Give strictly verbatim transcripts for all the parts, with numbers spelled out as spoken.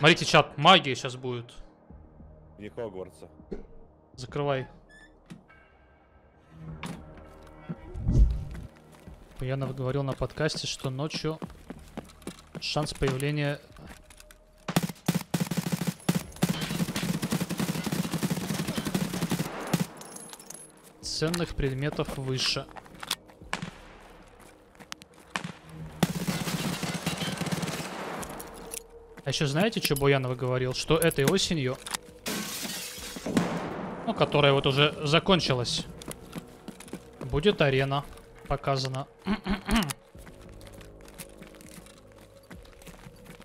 Смотрите, чат, магия сейчас будет. Не Хогвартса. Закрывай. Буянов говорил на подкасте, что ночью шанс появления... ценных предметов выше. А еще знаете, что Буянов говорил? Что этой осенью, ну, которая вот уже закончилась, будет арена показана.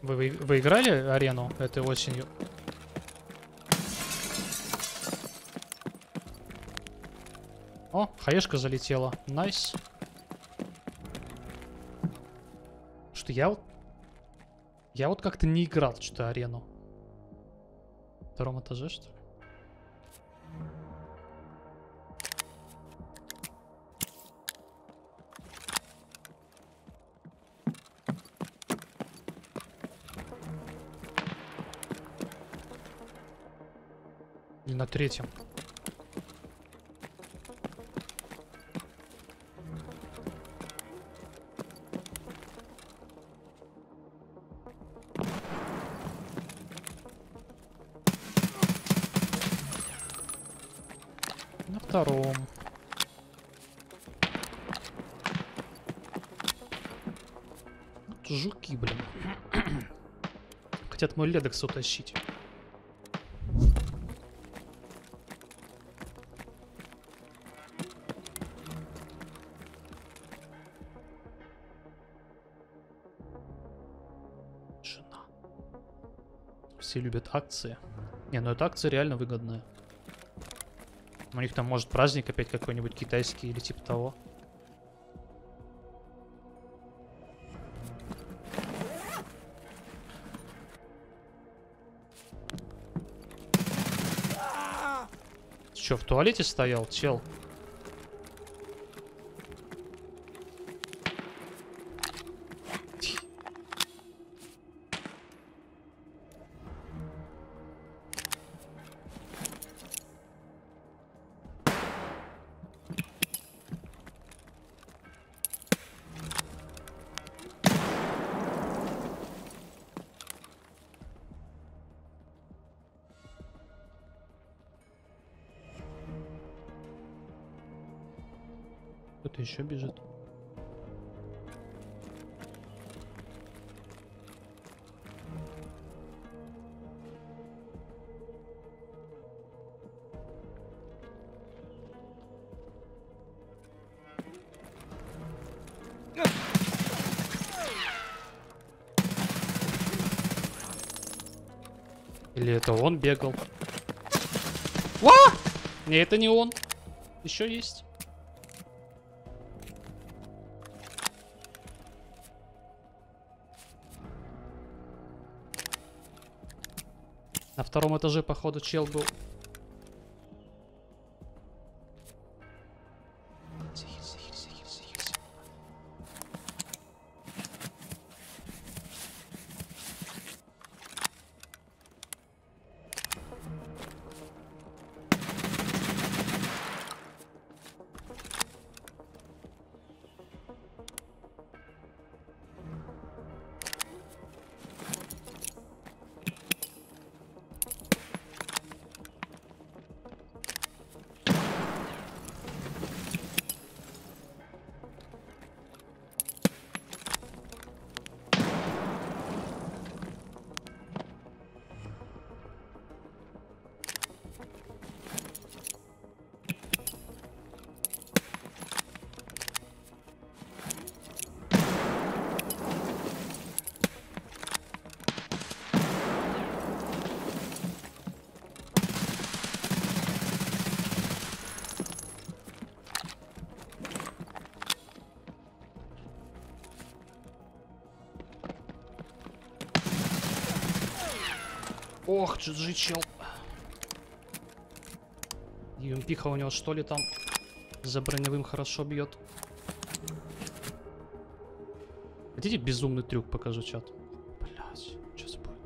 Вы, вы, вы играли арену этой осенью? О, хаешка залетела. Найс. Что я вот... Я вот как-то не играл в что-то арену. В втором этаже, что ли? И на третьем. Втором. Жуки, блин. Хотят мой ледокс утащить. Жена. Все любят акции. Не, ну эта акция реально выгодная. У них там может праздник опять какой-нибудь китайский или типа того. Ты чё, в туалете стоял, чел? Кто-то еще бежит. Или это он бегал? А! Не, это не он. Еще есть. На втором этаже, походу, чел был. Захиль, захиль, захиль, захиль, захиль. Ох, джи джи, чел. Юмпиха у него что ли там за броневым хорошо бьет. Хотите безумный трюк покажу, чат? Блять, сейчас будет.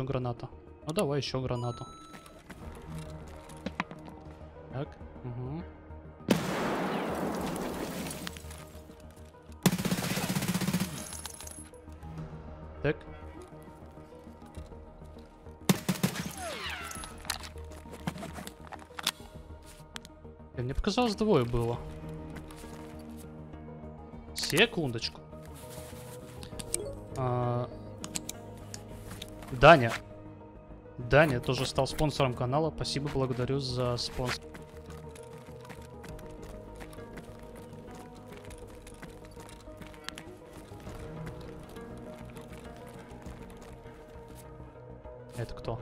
еще граната. Ну давай еще гранату. Так, угу. Так. И мне показалось, двое было. Секундочку. А... Даня. Даня тоже стал спонсором канала. Спасибо, благодарю за спонсор. Это кто?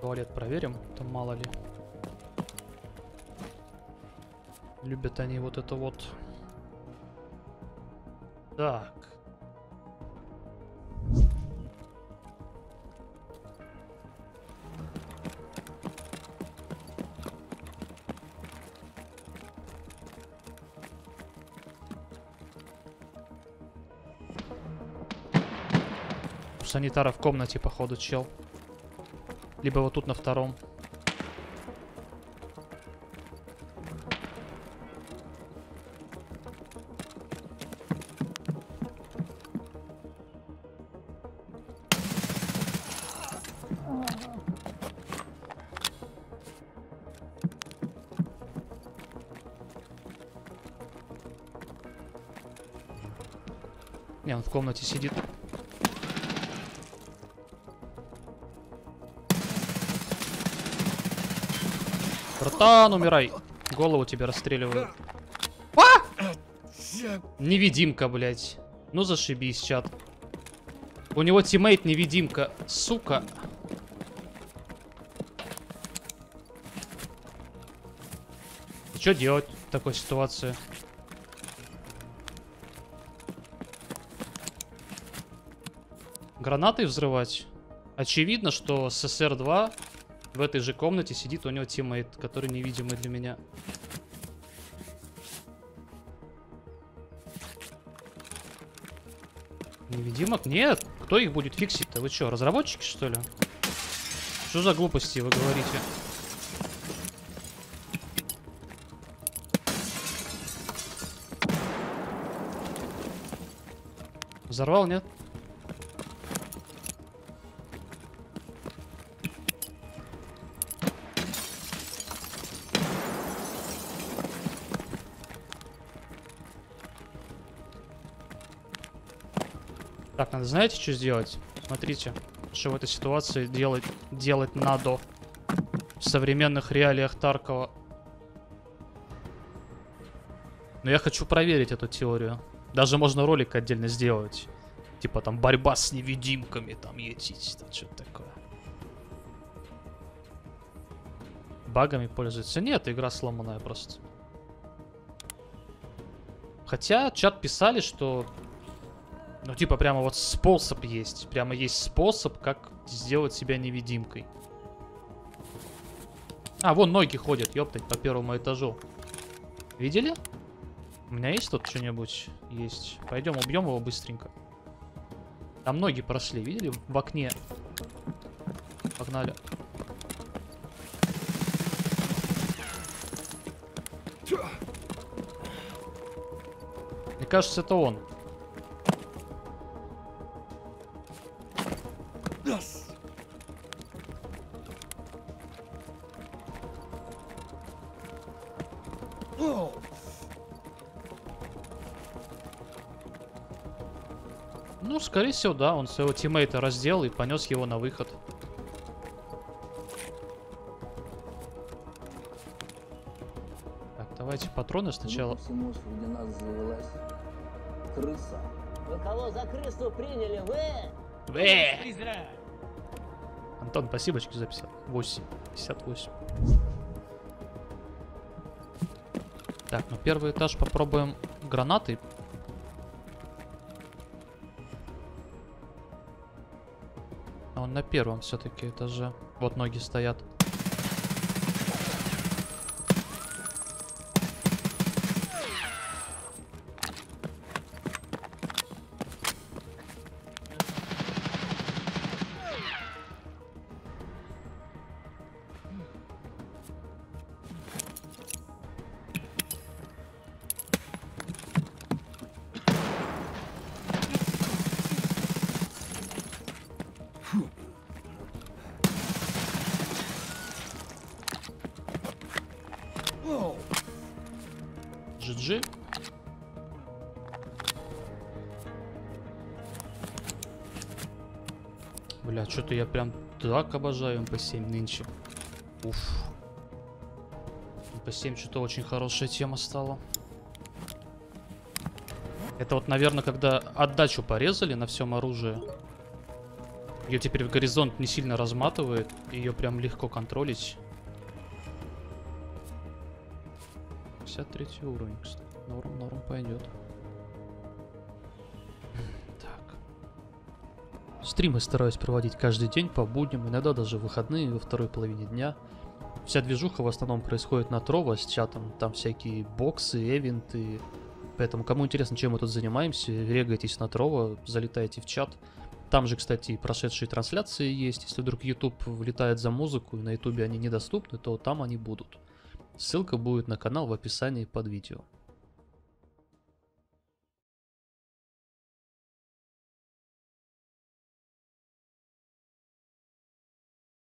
Туалет проверим, там мало ли. Любят они вот это вот. Так. У санитара в комнате, походу, чел. Либо вот тут на втором. Не, он в комнате сидит. Братан, умирай. Голову тебе расстреливаю. А! Невидимка, блядь. Ну зашибись, чат. У него тиммейт невидимка. Сука. И что делать в такой ситуации? Гранатой взрывать? Очевидно, что эс эс эр два в этой же комнате сидит у него тиммейт, который невидимый для меня. Невидимок? Нет! Кто их будет фиксить-то? Вы что, разработчики, что ли? Что за глупости вы говорите? Взорвал, нет? Так, надо, знаете, что сделать? Смотрите, что в этой ситуации делать, делать надо в современных реалиях Таркова. Но я хочу проверить эту теорию. Даже можно ролик отдельно сделать. Типа там борьба с невидимками, там етить, там что-то такое. Багами пользуется? Нет, игра сломанная просто. Хотя чат писали, что... Ну, типа, прямо вот способ есть. Прямо есть способ, как сделать себя невидимкой. А, вон ноги ходят, ёптать, по первому этажу. Видели? У меня есть тут что-нибудь? Есть. Пойдем, убьем его быстренько. Там ноги прошли, видели? В окне. Погнали. Мне кажется, это он. Ну, скорее всего, да, он своего тиммейта раздел и понес его на выход. Так, давайте патроны сначала. Всему среди нас завелась крыса. Вы кого за крысу приняли? Вы! Вы! Антон, спасибочки за пятьдесят восемь. пятьдесят восемь. Так, ну первый этаж попробуем гранаты. Он на первом все-таки этаже. Вот ноги стоят. джи джи. Бля, что-то я прям так обожаю эм пэ семь нынче. Уф. эм пэ семь что-то очень хорошая тема стала. Это вот, наверное, когда отдачу порезали на всем оружии. Ее теперь в горизонт не сильно разматывает. Ее прям легко контролить. пятьдесят третий уровень, кстати. Норм, норм пойдет. Так. Стримы стараюсь проводить каждый день по будням. Иногда даже в выходные, во второй половине дня. Вся движуха в основном происходит на Трово с чатом. Там всякие боксы, эвенты. Поэтому, кому интересно, чем мы тут занимаемся, регайтесь на Трово, залетайте в чат. Там же, кстати, прошедшие трансляции есть. Если вдруг YouTube влетает за музыку, и на YouTube они недоступны, то там они будут. Ссылка будет на канал в описании под видео.